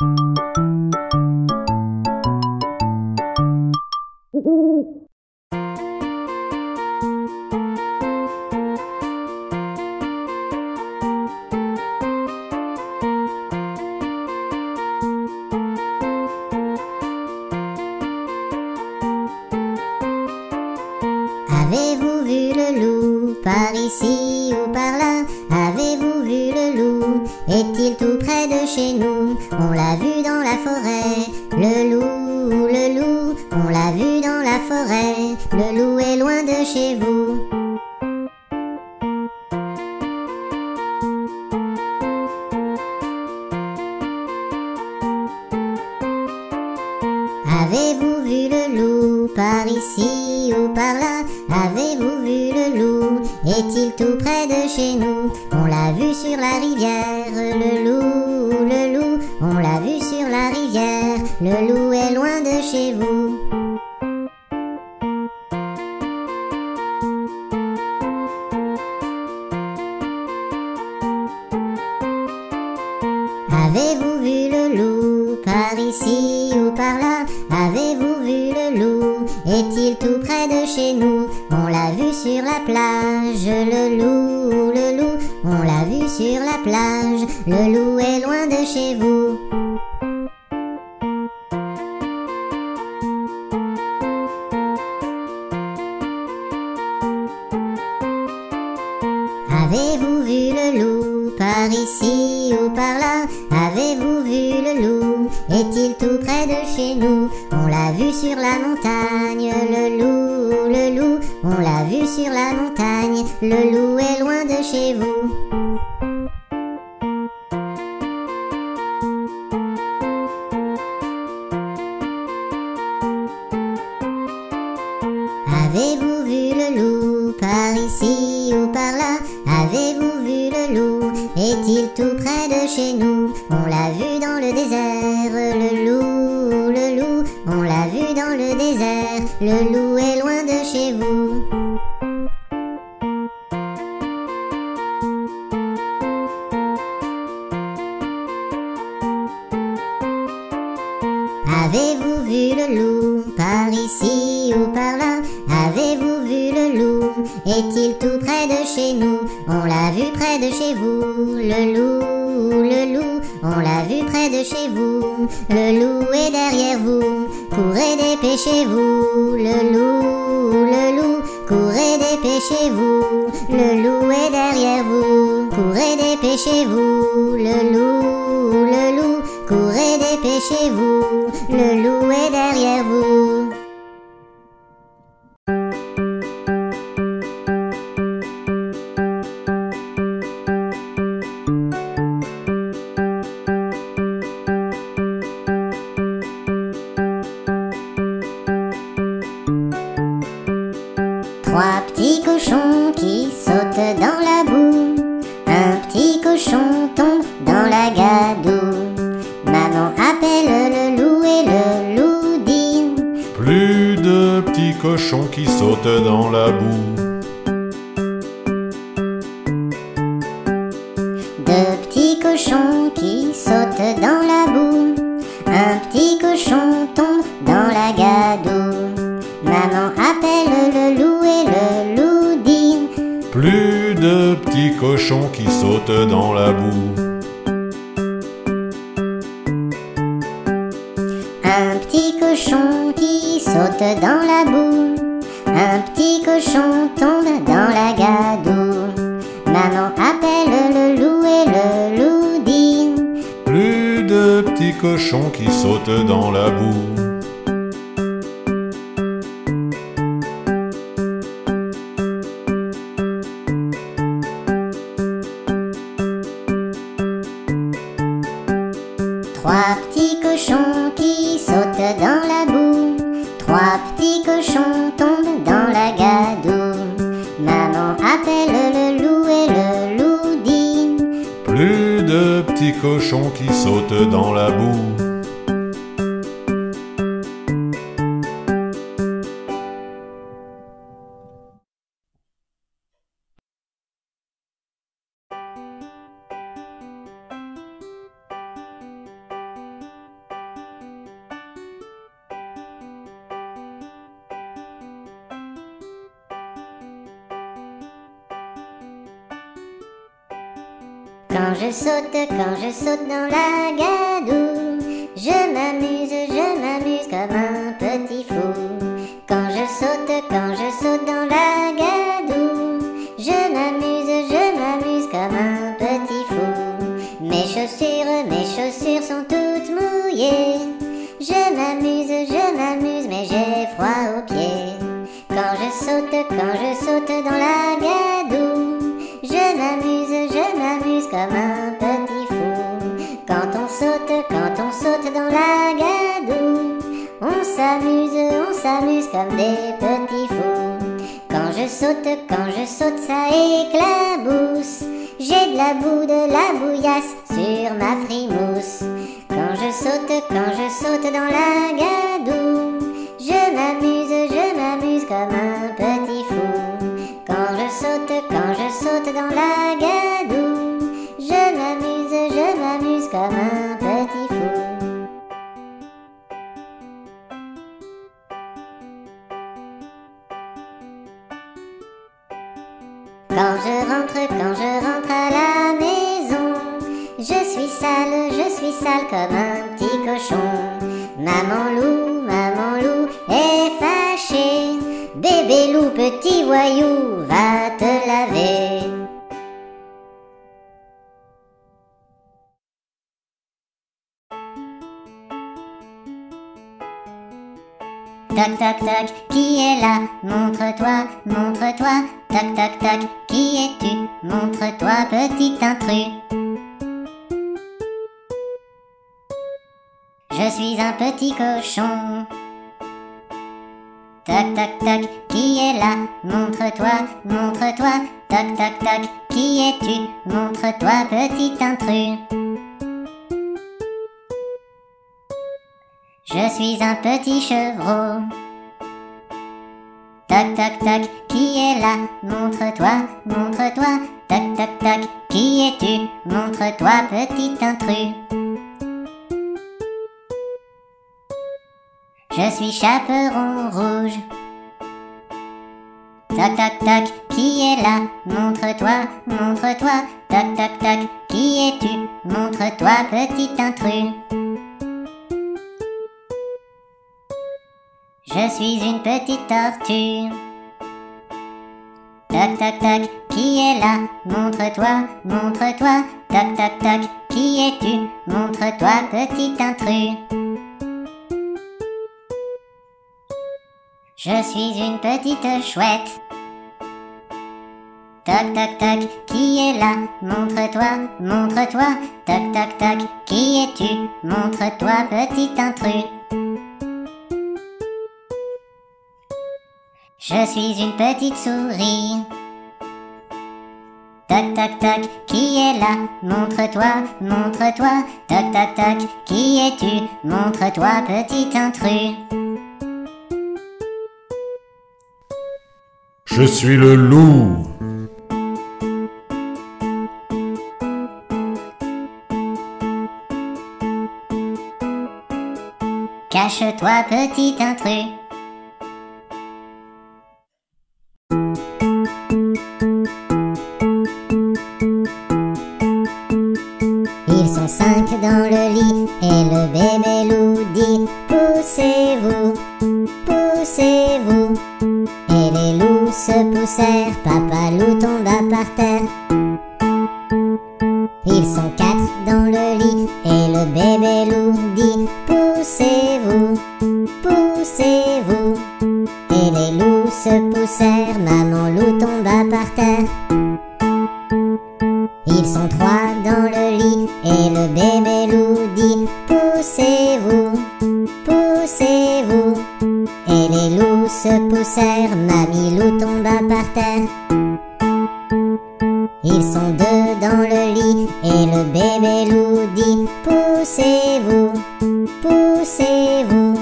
Avez-vous vu le loup par ici ou par là? Avez-vous vu le loup? Est-il tout près de chez nous? On l'a vu dans la forêt, le loup, on l'a vu dans la forêt, le loup est loin de chez vous. Avez-vous vu le loup par ici ou par là? Avez-vous vu le loup? Est-il tout près de chez nous? On l'a vu sur la rivière, le loup, on l'a vu sur la rivière, le loup est loin de chez vous. Avez-vous vu le loup par ici ou par là? Avez-vous vu le loup? Est-il tout près de chez nous? On l'a vu sur la plage, le loup, on l'a vu sur la plage, le loup est loin de chez vous. Avez-vous vu le loup par ici ou par là? Avez-vous vu le loup? Est-il tout près de chez nous? On l'a vu sur la montagne, le loup, on l'a vu sur la montagne, le loup est loin de chez vous. Avez-vous vu le loup par ici ou par là? Avez-vous vu le loup? Est-il tout près de chez nous? On l'a vu dans le désert, le loup, on l'a vu dans le désert, le loup est loin de chez vous. Avez-vous vu le loup par ici ou par là? Avez-vous vu le loup? Est-il tout près de chez nous? On l'a vu près de chez vous, le loup, on l'a vu près de chez vous, le loup est derrière vous, courez dépêchez-vous, le loup, courez dépêchez-vous, le loup est derrière vous, courez dépêchez-vous, le loup, courez dépêchez-vous, le loup est derrière vous. Trois petits cochons qui sautent dans la boue. Un petit cochon tombe dans la gadoue. Maman appelle le loup et le loup dit: plus de petits cochons qui sautent dans la boue. Deux petits cochons qui sautent dans la boue. Un petit cochon tombe dans la gadoue. Maman appelle le loup et le loup dit: plus de petits cochons qui sautent dans la boue. Un petit cochon qui saute dans la boue. Un petit cochon tombe dans la gadoue. Maman appelle le loup et le loup dit: plus de petits cochons qui sautent dans la boue. Trois petits cochons qui sautent dans la boue. Trois petits cochons tombent dans la gadoue. Maman appelle le loup et le loup dit: plus de petits cochons qui sautent dans la boue. Quand je saute dans la gadoue, je m'amuse comme un petit fou. Quand je saute dans la gadoue, je m'amuse comme un petit fou. Mes chaussures sont toutes mouillées. Je m'amuse, mais j'ai froid aux pieds. Quand je saute dans la gadoue, je m'amuse comme un petit fou. Quand on saute dans la gadoue, on s'amuse comme des petits fous. Quand je saute, ça éclabousse. J'ai de la boue, de la bouillasse sur ma frimousse. Quand je saute dans la gadoue, je m'amuse comme un petit fou. Quand je saute dans la gadoue, je m'amuse comme un petit fou. Quand je rentre à la maison, je suis sale comme un petit cochon. Maman loup est fâchée. Bébé loup, petit voyou, va te laver. Toc toc toc, qui est là? Montre-toi, montre-toi. Toc toc toc, qui es-tu? Montre-toi, petit intrus. Je suis un petit cochon. Toc toc toc, qui est là? Montre-toi, montre-toi. Toc toc toc, qui es-tu? Montre-toi, petit intrus. Je suis un petit chevreau. Toc toc toc, qui est là? Montre-toi, montre-toi. Toc toc toc, qui es-tu? Montre-toi, petit intrus. Je suis Chaperon Rouge. Toc toc toc, qui est là? Montre-toi, montre-toi. Toc toc toc, qui es-tu? Montre-toi, petit intrus. Je suis une petite tortue. Toc toc toc, qui est là? Montre-toi, montre-toi. Toc toc toc, qui es-tu? Montre-toi, petit intrus. Je suis une petite chouette. Toc toc toc, qui est là? Montre-toi, montre-toi. Toc toc toc, qui es-tu? Montre-toi, petit intrus. Je suis une petite souris. Toc toc toc, qui est là? Montre-toi, montre-toi. Toc toc toc, qui es-tu? Montre-toi, petit intrus. Je suis le loup. Cache-toi, petit intrus. Ils sont 5 dans le lit et le bébé loup dit: poussez-vous, poussez-vous. Et les loups se poussèrent, papa loup tomba par terre. Ils sont 4 dans le lit et le bébé loup dit: poussez-vous, poussez-vous. Et les loups se poussèrent, maman loup tomba par terre. Ils sont 3 dans le lit et le bébé loup dit: poussez-vous, poussez-vous. Et les loups se poussèrent, mamie loup tomba par terre. Ils sont 2 dans le lit et le bébé loup dit: poussez-vous, poussez-vous.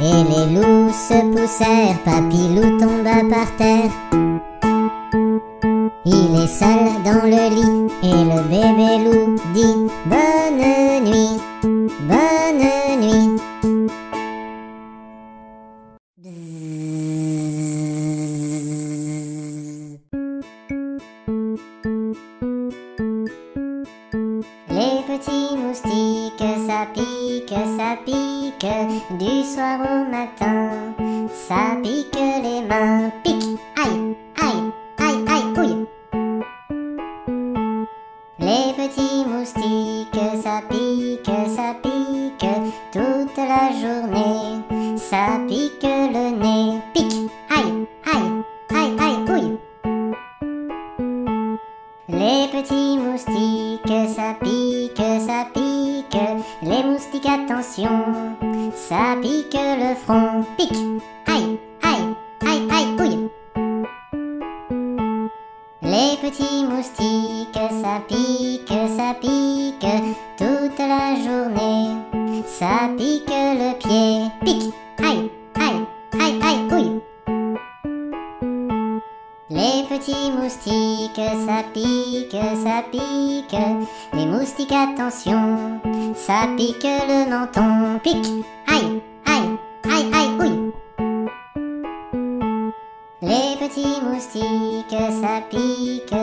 Et les loups se poussèrent, papy loup tomba par terre. Il est seul dans le lit et le bébé loup dit: bonne nuit, bonne nuit. Bzzz. ça pique, du soir au matin. Ça pique les mains, pique, aïe, aïe, aïe, aïe, ouille. Les petits moustiques, ça pique, toute la journée. Ça pique le nez, pique, aïe, aïe, aïe, aïe, ouille. Les petits moustiques, ça pique, ça pique. Les moustiques, attention, ça pique le front, pique, aïe, aïe, aïe, aïe, ouille. Les petits moustiques, ça pique, toute la journée. Ça pique le pied, pique, aïe, aïe, aïe, aïe, ouille. Les petits moustiques, ça pique, les moustiques, attention, ça pique le menton, pique, aïe, aïe, aïe, aïe, ouille. Les petits moustiques, ça pique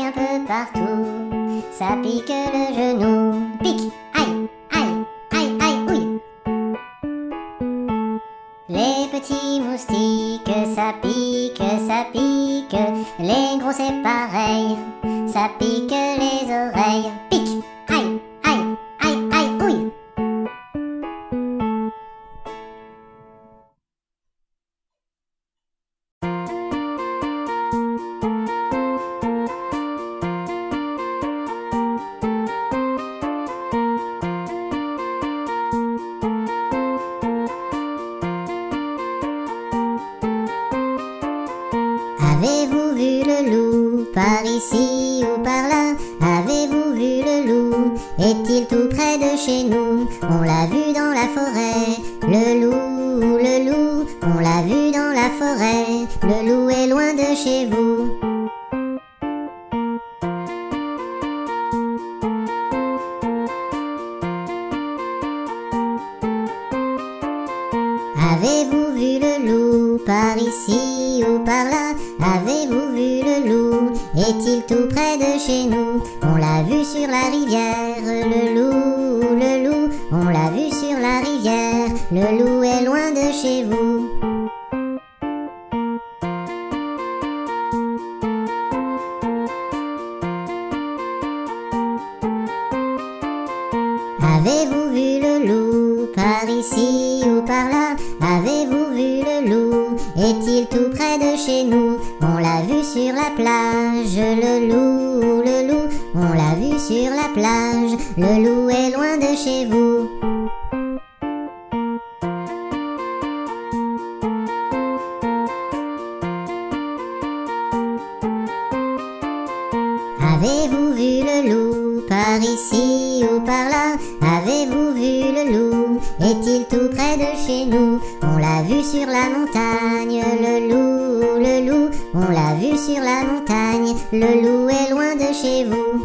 un peu partout, ça pique le genou, pique, aïe, aïe, aïe, aïe, ouille. Les petits moustiques, ça pique, les gros c'est pareil, ça pique les oreilles, pique, aïe, aïe, aïe, aïe, ouille. Avez-vous vu le loup par ici ou par là? Avez-vous vu le loup? Est-il tout près de chez nous? On l'a vu dans la forêt, le loup, on l'a vu dans la forêt, le loup est loin de chez vous. Avez-vous vu le loup par ici ou par là? Avez-vous vu le loup? Est-il tout près de chez nous? On l'a vu sur la rivière, le loup, on l'a vu sur la rivière, le loup est loin de chez vous. Avez-vous vu le loup par ici ou par là? Avez-vous vu le loup? Est-il tout près de chez nous? On l'a vu sur la plage, le loup, on l'a vu sur la plage, le loup est loin de chez vous. Avez-vous vu le loup par ici ou par là? Avez-vous vu le loup? Est-il tout près de chez nous? On l'a vu sur la montagne, le loup, on l'a vu sur la montagne, le loup est loin de chez vous.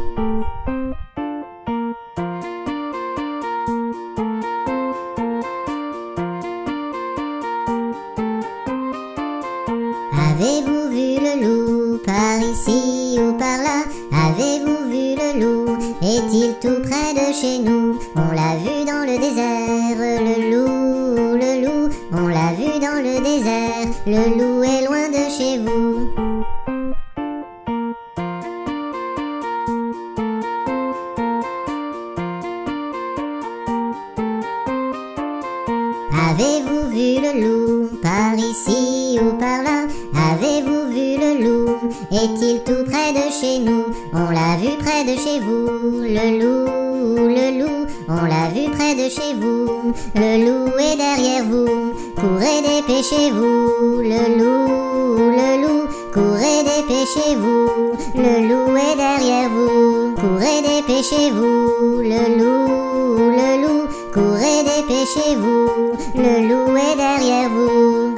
Avez-vous vu le loup par ici ou par là? Avez-vous vu le loup? Est-il tout près de chez nous? On l'a vu dans le désert, le loup, on l'a vu dans le désert, le loup est loin de chez vous. Avez-vous vu le loup par ici ou par là? Avez-vous vu le loup? Est-il tout près de chez nous? On l'a vu près de chez vous, le loup, on l'a vu près de chez vous, le loup est derrière vous, courez dépêchez-vous, le loup, courez dépêchez-vous, le loup est derrière vous, courez dépêchez-vous, le loup, courez dépêchez-vous, le loup est derrière vous.